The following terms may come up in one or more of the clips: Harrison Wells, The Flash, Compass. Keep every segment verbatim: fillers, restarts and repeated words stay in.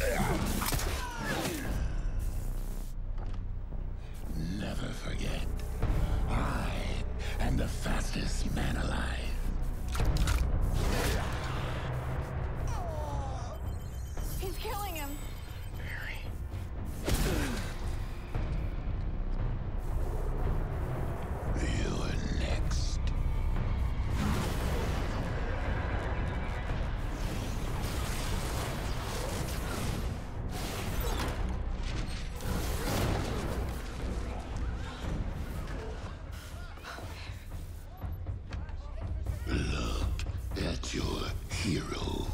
Never forget, I am the fastest man alive. Oh, he's killing him. Your hero.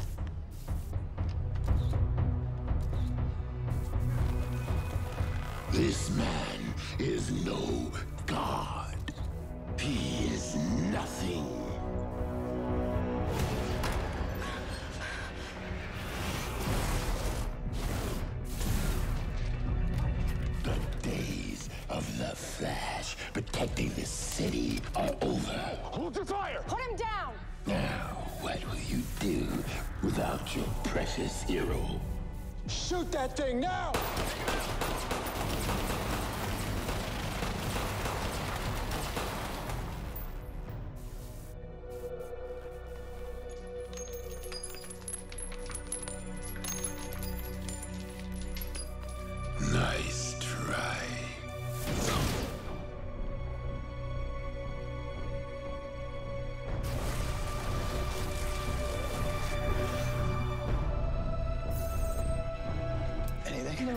This man is no god. He is nothing. The days of the Flash protecting this city are over. Hold the fire! Put him down! Now. What will you do without your precious hero? Shoot that thing now! Nice try.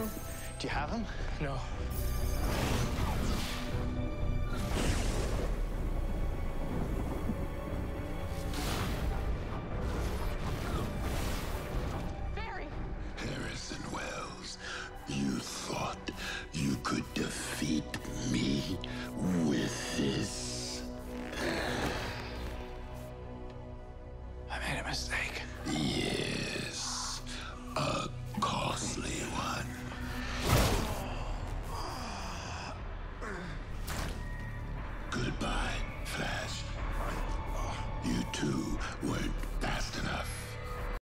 No. Do you have him? No. Barry! Harrison Wells, you thought you could defeat me with this? I made a mistake. Yes, a costly one. Goodbye, Flash.